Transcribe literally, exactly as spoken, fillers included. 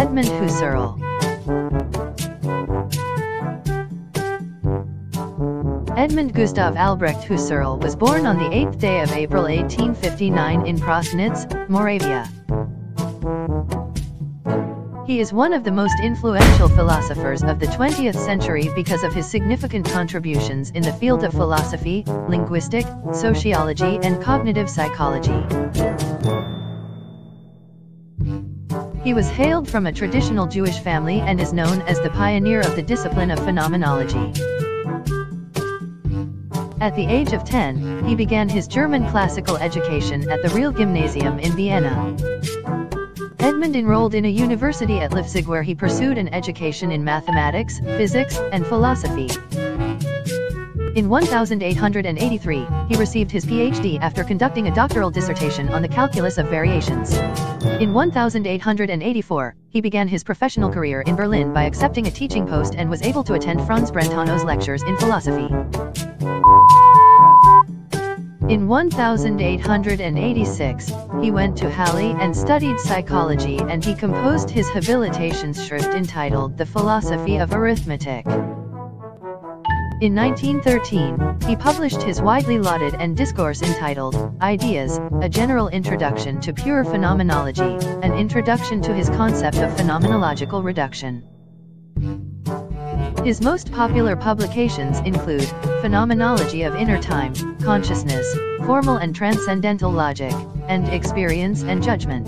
Edmund Husserl. Edmund Gustav Albrecht Husserl was born on the eighth day of April eighteen fifty-nine in Prosnitz, Moravia. He is one of the most influential philosophers of the twentieth century because of his significant contributions in the field of philosophy, linguistics, sociology, and cognitive psychology. He was hailed from a traditional Jewish family and is known as the pioneer of the discipline of phenomenology. At the age of ten, he began his German classical education at the Real Gymnasium in Vienna. Edmund enrolled in a university at Leipzig where he pursued an education in mathematics, physics, and philosophy. In eighteen eighty-three, he received his PhD after conducting a doctoral dissertation on the calculus of variations. In eighteen eighty-four, he began his professional career in Berlin by accepting a teaching post and was able to attend Franz Brentano's lectures in philosophy. In eighteen eighty-six, he went to Halle and studied psychology, and he composed his habilitationsschrift entitled The Philosophy of Arithmetic. In nineteen thirteen, he published his widely lauded and discourse entitled Ideas, A General Introduction to Pure Phenomenology, an introduction to his concept of phenomenological reduction. His most popular publications include Phenomenology of Inner Time, Consciousness, Formal and Transcendental Logic, and Experience and Judgment.